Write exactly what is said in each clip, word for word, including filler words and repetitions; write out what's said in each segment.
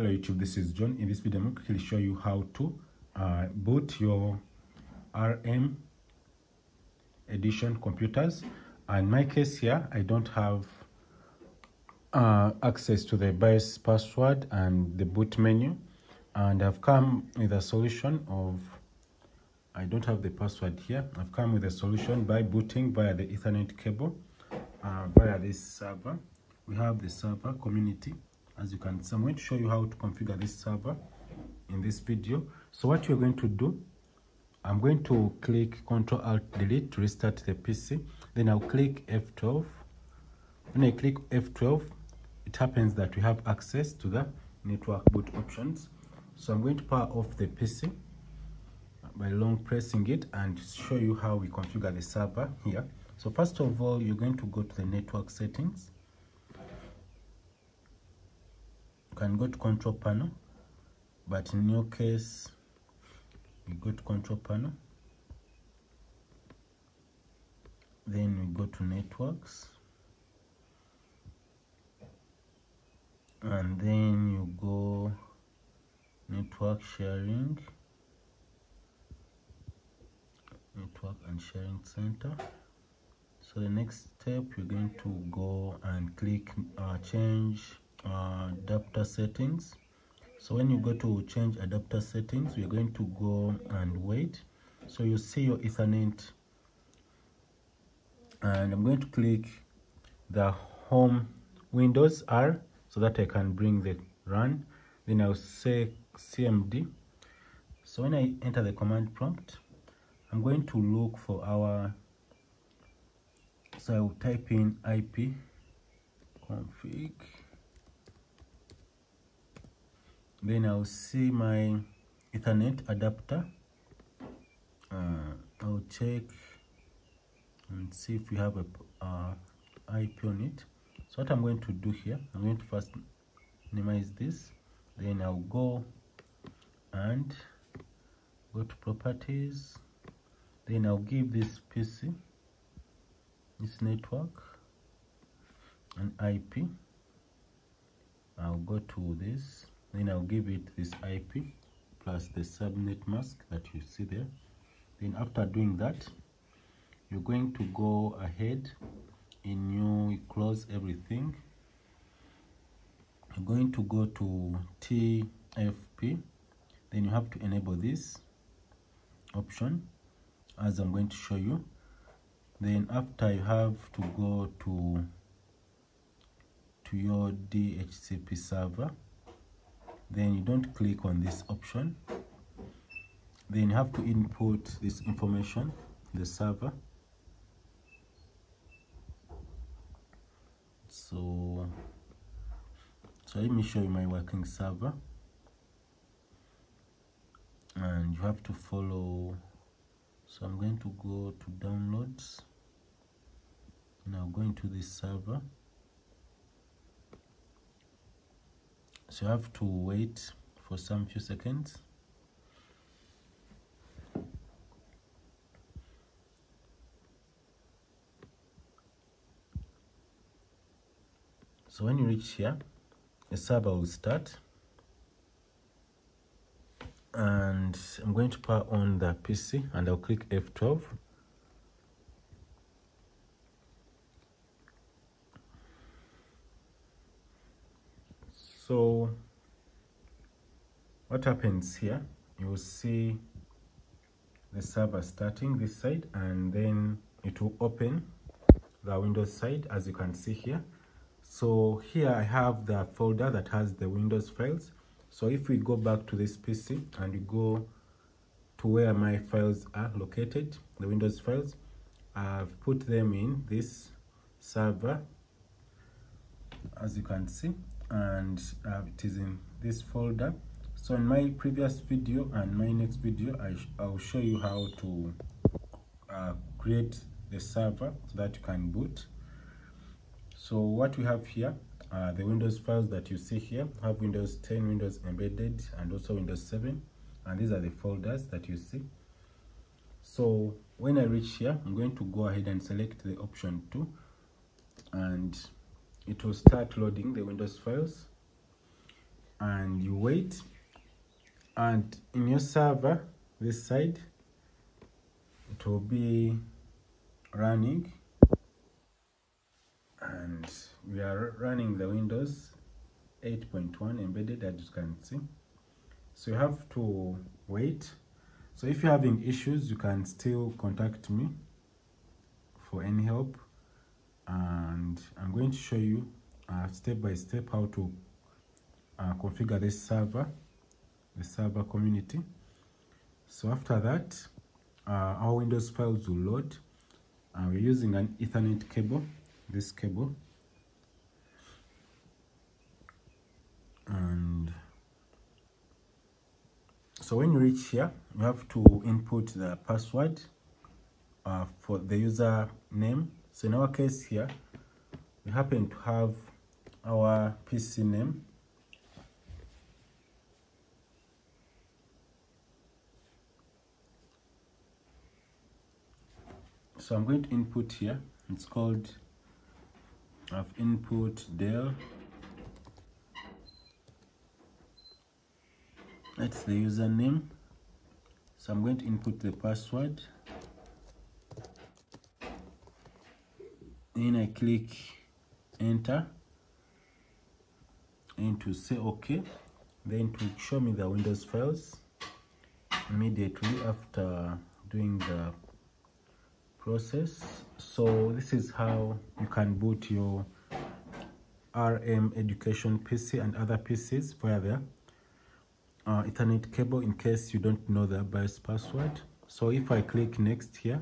Hello YouTube, this is John. In this video I'm going to show you how to uh, boot your R M Edition computers. In my case here I don't have uh, access to the BIOS password and the boot menu, and I've come with a solution of I don't have the password here. I've come with a solution by booting via the Ethernet cable uh, via this server. We have the server community. As you can see, I'm going to show you how to configure this server in this video. So what you're going to do, I'm going to click Ctrl Alt Delete to restart the P C. Then I'll click F twelve. When I click F twelve, it happens that we have access to the network boot options. So I'm going to power off the P C by long pressing it and show you how we configure the server here. So first of all, you're going to go to the network settings. Can go to control panel, but in your case we go to control panel, then we go to networks, and then you go network sharing, network and sharing center. So the next step, you're going to go and click uh, change Uh, adapter settings. So when you go to change adapter settings, we're going to go and wait. So you see your Ethernet, and I'm going to click the home Windows R so that I can bring the run. Then I'll say C M D. So when I enter the command prompt, I'm going to look for our, so I will type in I P config. Then I'll see my Ethernet adapter. Uh, I'll check and see if we have a uh, I P on it. So what I'm going to do here, I'm going to first minimize this. Then I'll go and go to properties. Then I'll give this P C, this network, an I P. I'll go to this. Then I'll give it this I P plus the subnet mask that you see there. Then after doing that, you're going to go ahead and you close everything. You're going to go to T F P. Then you have to enable this option as I'm going to show you. Then after, you have to go to, to your D H C P server. Then you don't click on this option. Then you have to input this information, the server. So, so let me show you my working server. And you have to follow. So I'm going to go to downloads. Now going to this server. So you have to wait for some few seconds. So when you reach here, the server will start. And I'm going to power on the P C and I'll click F twelve. So what happens here, you will see the server starting this side, and then it will open the Windows side as you can see here. So here I have the folder that has the Windows files. So if we go back to this P C and you go to where my files are located, the Windows files, I've put them in this server as you can see. And uh, it is in this folder. So in my previous video and my next video, I sh I'll show you how to uh, create the server so that you can boot. So what we have here are the Windows files that you see here. I have Windows ten, Windows Embedded, and also Windows seven. And these are the folders that you see. So when I reach here, I'm going to go ahead and select the option two, and it will start loading the Windows files. and you wait, and in your server this side it will be running, and we are running the Windows eight point one embedded, as you can see. So you have to wait. So if you're having issues, you can still contact me for any help, and I'm going to show you uh, step by step how to uh, configure this server, the server community. So after that, uh, our Windows files will load, and uh, we're using an Ethernet cable, this cable, and so when you reach here, you have to input the password uh, for the user name. So in our case here, we happen to have our P C name, so I'm going to input here. It's called, I've input Dell. That's the username. So I'm going to input the password. Then I click enter and to say OK. Then to show me the Windows files immediately after doing the process. So this is how you can boot your R M Education P C and other P Cs via the uh, Ethernet cable, in case you don't know the BIOS password. So if I click next here,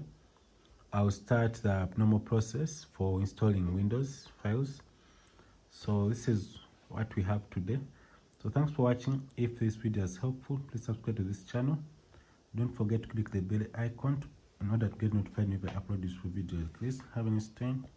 I'll start the normal process for installing Windows files. So this is what we have today. So thanks for watching. If this video is helpful, please subscribe to this channel. Don't forget to click the bell icon in order to get notified if I upload useful videos. Please have a nice time.